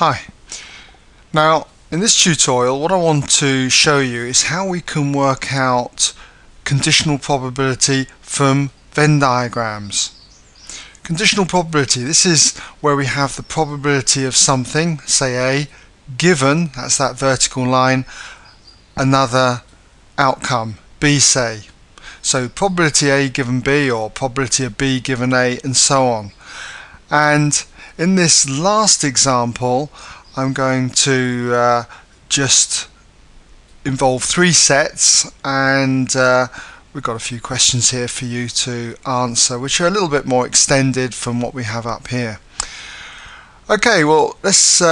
Hi. Now in this tutorial what I want to show you is how we can work out conditional probability from Venn diagrams. Conditional probability, this is where we have the probability of something, say A, given, that's that vertical line, another outcome, B say. So probability A given B or probability of B given A and so on. And in this last example I'm going to just involve three sets, and we've got a few questions here for you to answer which are a little bit more extended from what we have up here. Okay, well let's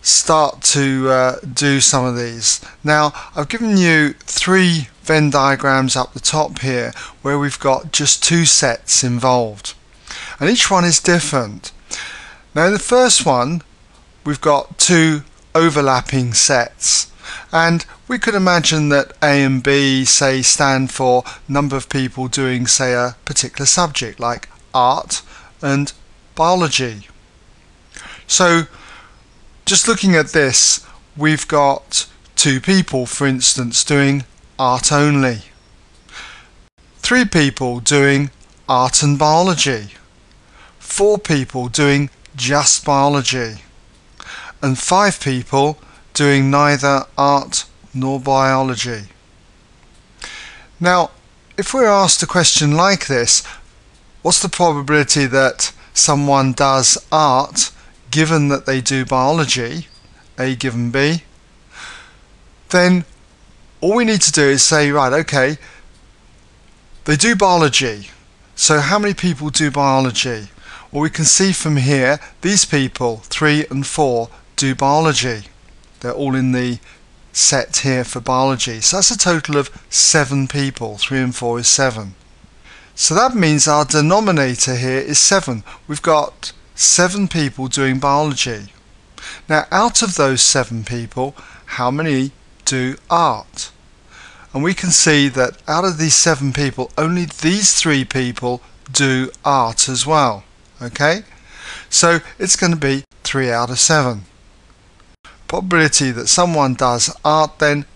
start to do some of these. Now I've given you three Venn diagrams up the top here where we've got just two sets involved, and each one is different. Now in the first one we've got two overlapping sets, and we could imagine that A and B say stand for number of people doing say a particular subject like art and biology. So just looking at this, we've got two people for instance doing art only, three people doing art and biology, four people doing just biology, and five people doing neither art nor biology. Now if we're asked a question like this, what's the probability that someone does art given that they do biology, A given B, then all we need to do is say, right, okay, they do biology, so how many people do biology? Well, we can see from here these people 3 and 4 do biology. They're all in the set here for biology, so that's a total of 7 people. 3 and 4 is 7, so that means our denominator here is 7. We've got 7 people doing biology. Now out of those 7 people, how many do art? And we can see that out of these 7 people, only these 3 people do art as well. Okay, so it's going to be 3 out of 7. Probability that someone does art then,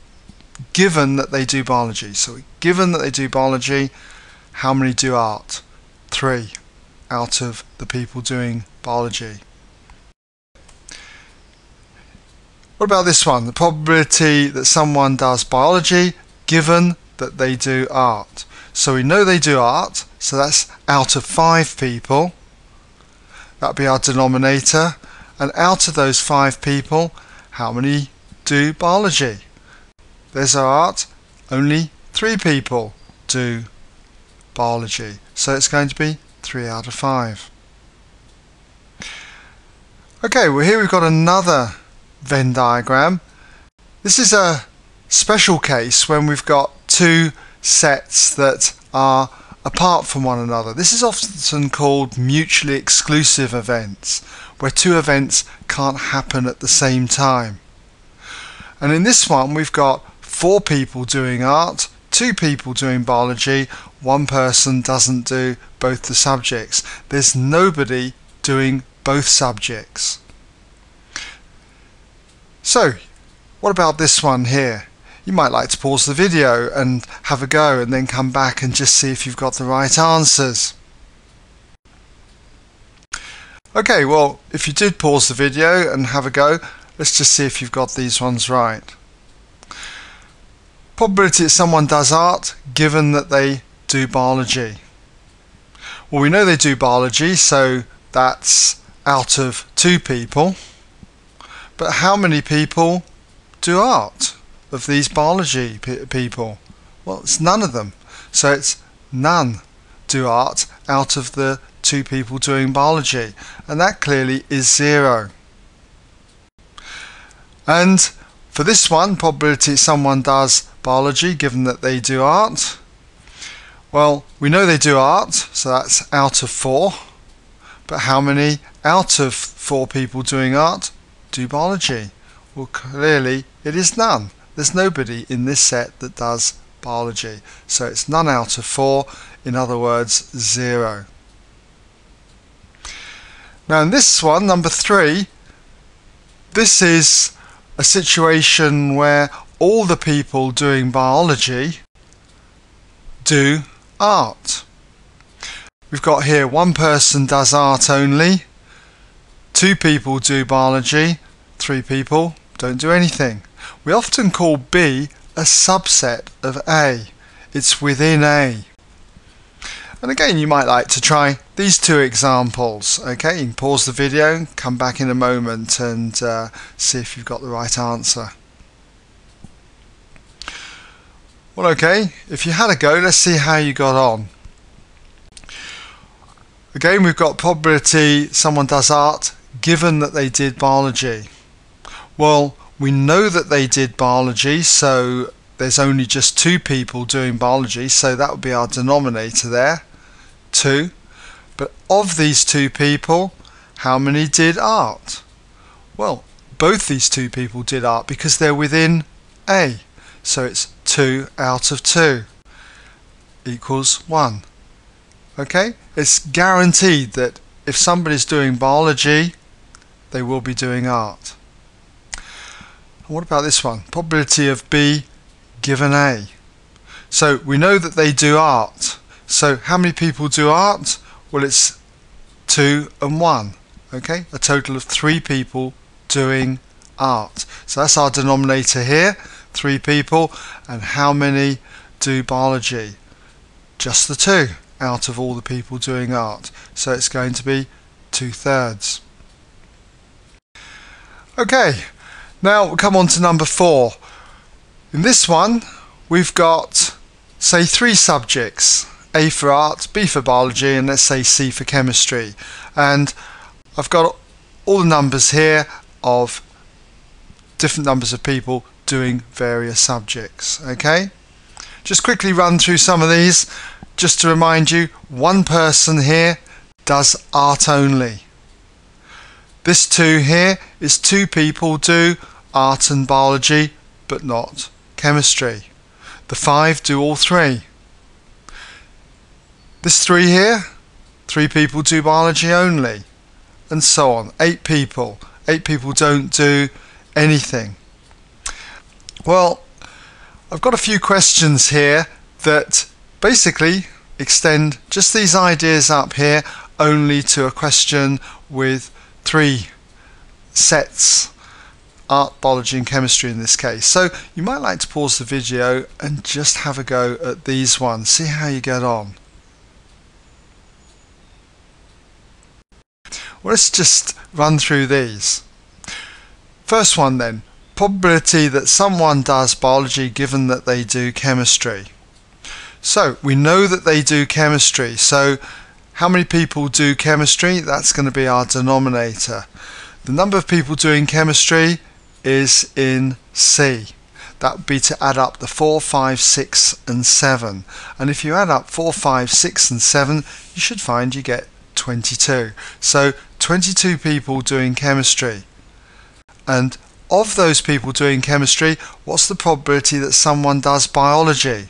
given that they do biology. So given that they do biology, how many do art? 3 out of the people doing biology. What about this one? The probability that someone does biology given that they do art. So we know they do art, so that's out of 5 people. That'd be our denominator, and out of those 5 people, how many do biology? There's our art, only 3 people do biology, so it's going to be 3 out of 5. Okay, well here we've got another Venn diagram. This is a special case when we've got two sets that are apart from one another. This is often called mutually exclusive events, where two events can't happen at the same time. And in this one we've got 4 people doing art, 2 people doing biology, 1 person doesn't do both the subjects. There's nobody doing both subjects. So what about this one here? You might like to pause the video and have a go and then come back and just see if you've got the right answers. Okay, well if you did pause the video and have a go, let's just see if you've got these ones right. Probability that someone does art given that they do biology. Well, we know they do biology, so that's out of 2 people, but how many people do art of these biology people? Well, it's none of them, so it's none do art out of the 2 people doing biology, and that clearly is 0. And for this one, probability someone does biology given that they do art, well, we know they do art, so that's out of 4, but how many out of 4 people doing art do biology? Well, clearly it is none. There's nobody in this set that does biology, so it's none out of 4, in other words 0. Now in this one, number 3, This is a situation where all the people doing biology do art. We've got here one person does art only, two people do biology, three people don't do anything. We often call B a subset of A. It's within A. And again, you might like to try these two examples. Okay, you can pause the video, come back in a moment and see if you've got the right answer. Well, okay, if you had a go, let's see how you got on. Again, we've got probability someone does art given that they did biology. Well, we know that they did biology, so there's only just two people doing biology, so that would be our denominator there, 2. But of these two people, how many did art? Well, both these two people did art because they're within A. So it's 2 out of 2 equals 1. Okay, it's guaranteed that if somebody's doing biology, they will be doing art. And what about this one? Probability of B given A. So we know that they do art. So how many people do art? Well, it's 2 and 1. Okay, a total of 3 people doing art. So that's our denominator here. 3 people. And how many do biology? Just the 2 out of all the people doing art, so it's going to be 2/3. Okay, now we'll come on to number 4. In this one we've got, say, 3 subjects, A for art, B for biology, and let's say C for chemistry, and I've got all the numbers here of different numbers of people doing various subjects. Okay, just quickly run through some of these just to remind you. One person here does art only. This 2 here is 2 people do art and biology but not chemistry. The 5 do all 3. This 3 here, 3 people do biology only, and so on. 8 people. 8 people don't do anything. Well, I've got a few questions here that basically extend just these ideas up here only to a question with 3 sets, art, biology and chemistry in this case. So you might like to pause the video and just have a go at these ones, see how you get on. Well, let's just run through these. First one then. Probability that someone does biology given that they do chemistry. So we know that they do chemistry, so how many people do chemistry? That's going to be our denominator. The number of people doing chemistry is in C. That would be to add up the 4, 5, 6 and 7, and if you add up 4, 5, 6 and 7 you should find you get 22. So 22 people doing chemistry, and of those people doing chemistry, what's the probability that someone does biology?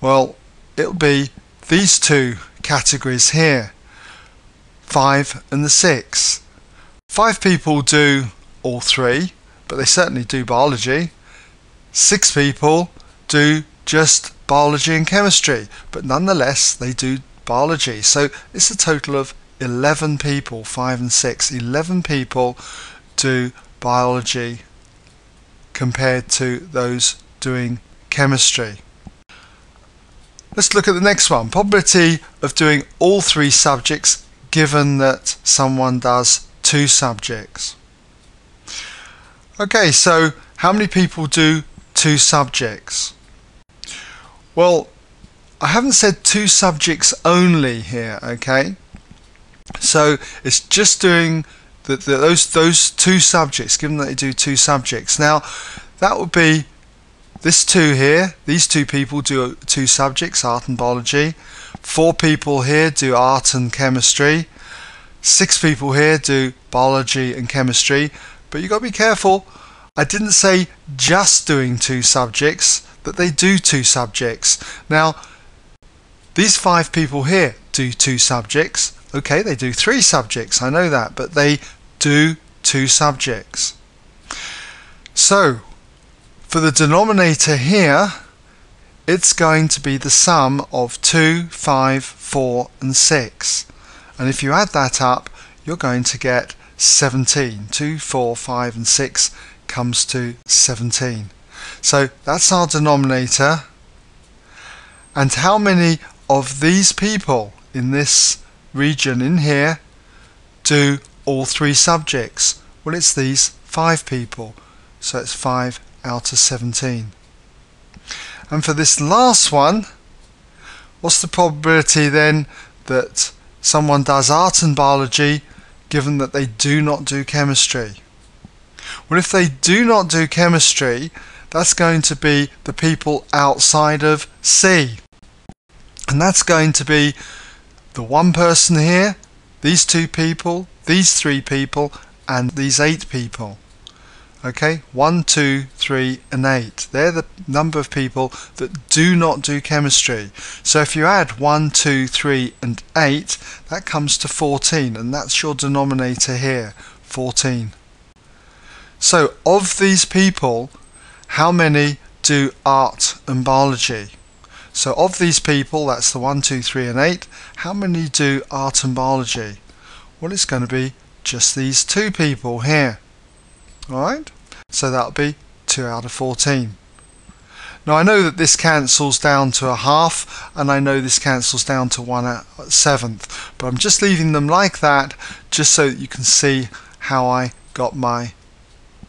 Well, it'll be these 2 categories here, 5 and the 6. 5 people do all 3, but they certainly do biology. 6 people do just biology and chemistry, but nonetheless they do biology. So it's a total of 11 people, 5 and 6. 11 people do biology compared to those doing chemistry. Let's look at the next one. Probability of doing all 3 subjects given that someone does 2 subjects. Okay, so how many people do 2 subjects? Well, I haven't said 2 subjects only here, okay? So it's just doing those 2 subjects, given that they do 2 subjects. Now that would be this 2 here, these 2 people do 2 subjects, art and biology. 4 people here do art and chemistry. 6 people here do biology and chemistry, but you've got to be careful, I didn't say just doing 2 subjects, that they do 2 subjects. Now these 5 people here do 2 subjects. Okay, they do 3 subjects, I know that, but they do two subjects. So for the denominator here, it's going to be the sum of 2, 5, 4 and 6. And if you add that up, you're going to get 17. 2, 4, 5 and 6 comes to 17. So that's our denominator. And how many of these people in this region in here do all three subjects? Well, it's these 5 people. So it's 5 out of 17. And for this last one, what's the probability then that someone does art and biology given that they do not do chemistry? Well, if they do not do chemistry, that's going to be the people outside of C. And that's going to be the one person here, these 2 people, these 3 people, and these 8 people. Okay, 1, 2, 3 and 8. They're the number of people that do not do chemistry. So if you add 1, 2, 3 and 8, that comes to 14, and that's your denominator here, 14. So of these people, how many do art and biology? So of these people, that's the 1, 2, 3 and 8, how many do art and biology? Well, it's going to be just these 2 people here. Alright, so that'll be 2 out of 14. Now I know that this cancels down to a half, and I know this cancels down to 1/7, but I'm just leaving them like that just so that you can see how I got my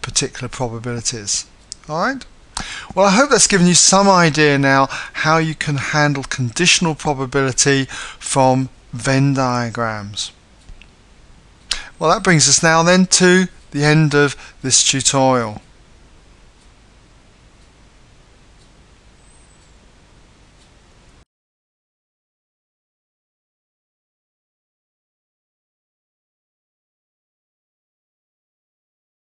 particular probabilities. Alright, well, I hope that's given you some idea now how you can handle conditional probability from Venn diagrams. Well, that brings us now then to the end of this tutorial.